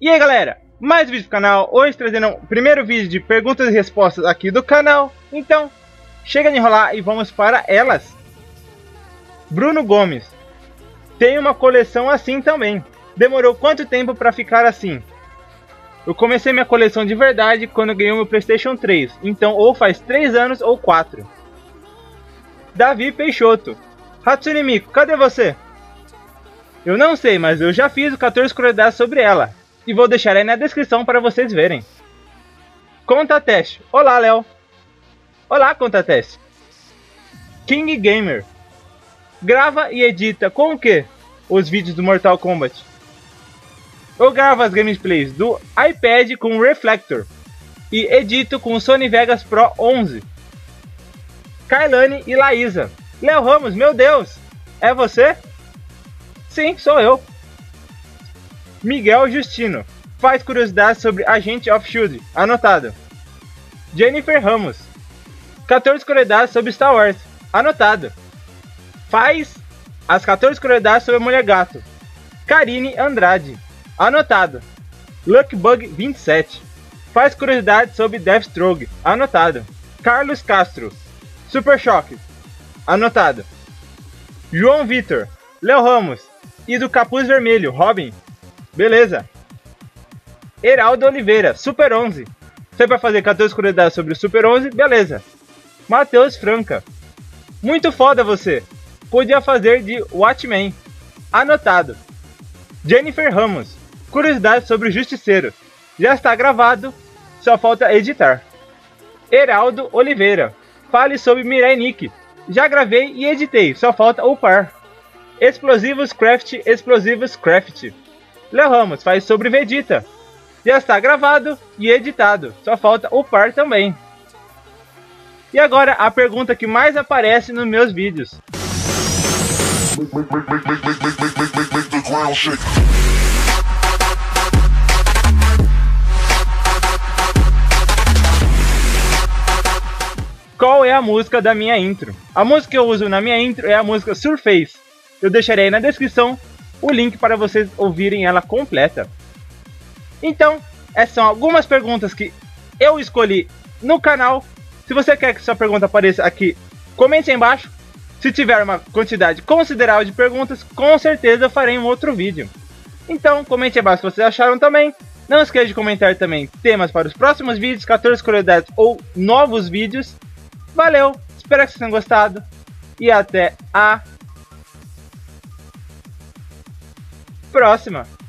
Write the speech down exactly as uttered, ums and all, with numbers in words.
E aí galera, mais vídeo do canal, hoje trazendo o primeiro vídeo de perguntas e respostas aqui do canal. Então, chega de enrolar e vamos para elas. Bruno Gomes: tem uma coleção assim também. Demorou quanto tempo para ficar assim? Eu comecei minha coleção de verdade quando eu ganhei meu Playstation três, então ou faz três anos ou quatro. Davi Peixoto: Hatsune Miku, cadê você? Eu não sei, mas eu já fiz o quatorze curiosidades sobre ela, e vou deixar aí na descrição para vocês verem. Conta Teste: olá Léo. Olá Conta Teste. King Gamer: grava e edita com o que? Os vídeos do Mortal Kombat. Eu gravo as gameplays do iPad com o Reflector e edito com o Sony Vegas Pro onze. Kailane e Laísa: Léo Ramos, meu Deus, é você? Sim, sou eu. Miguel Justino: faz curiosidades sobre Agent of Shield, anotado. Jennifer Ramos: quatorze curiosidades sobre Star Wars, anotado. Faz as quatorze curiosidades sobre Mulher Gato. Karine Andrade: anotado. Luckbug vinte e sete: faz curiosidade sobre Deathstroke, anotado. Carlos Castro: Super Choque, anotado. João Vitor: Léo Ramos e do Capuz Vermelho, Robin, beleza. Heraldo Oliveira: Super onze, você vai fazer quatorze curiosidades sobre o Super onze, beleza. Matheus Franca: muito foda você, podia fazer de Watchmen, anotado. Jennifer Ramos: curiosidade sobre o Justiceiro, já está gravado, só falta editar. Heraldo Oliveira: fale sobre Mirei Nick, já gravei e editei, só falta upar. Explosivos Craft, Explosivos Craft: Léo Ramos, faz sobre Vegeta, já está gravado e editado, só falta upar também. E agora a pergunta que mais aparece nos meus vídeos. Qual é a música da minha intro? A música que eu uso na minha intro é a música Surface. Eu deixarei aí na descrição o link para vocês ouvirem ela completa. Então, essas são algumas perguntas que eu escolhi no canal. Se você quer que sua pergunta apareça aqui, comente aí embaixo. Se tiver uma quantidade considerável de perguntas, com certeza eu farei um outro vídeo. Então, comente aí abaixo se vocês acharam também. Não esqueça de comentar também temas para os próximos vídeos, quatorze curiosidades ou novos vídeos. Valeu, espero que vocês tenham gostado e até a próxima.